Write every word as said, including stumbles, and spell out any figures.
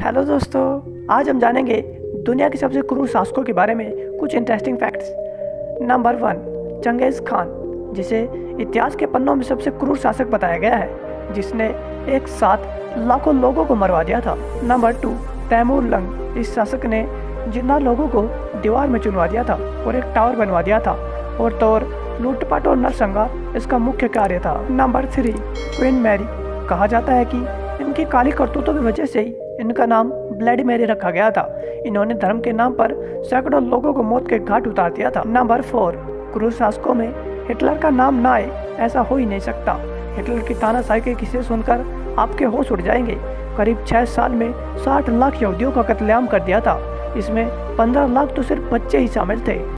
Hello दोस्तों, आज हम जानेंगे दुनिया के सबसे क्रूर शासकों के बारे में कुछ interesting facts. Number one, Genghis Khan, जिसे इतिहास के पन्नों में सबसे क्रूर शासक बताया गया है, जिसने एक साथ लाखों लोगों को मरवा दिया था। नंबर टू, तैमूर लंग, इस शासक ने जिन्ना लोगों को दीवार में चुनवा दिया था और एक टावर बनवा दिया था, और तो और लूटपाट और नरसंहार इसका मुख्य कार्य था। नंबर थ्री, क्वीन मैरी, कहा जाता है कि इनकी काली करतूतों की वजह से ही इनका नाम ब्लडी मैरी रखा गया था। इन्होंने धर्म के नाम पर सैकड़ों लोगों को मौत के घाट उतार दिया था। नंबर फोर, क्रूर शासकों में हिटलर का नाम ना आए ऐसा हो ही नहीं सकता। हिटलर की तानाशाही के किस्से सुनकर आपके होश उड़ जाएंगे। करीब छः साल में साठ लाख यहूदियों का कत्लेआम कर दिया था, इसमें पंद्रह लाख तो सिर्फ बच्चे ही शामिल थे।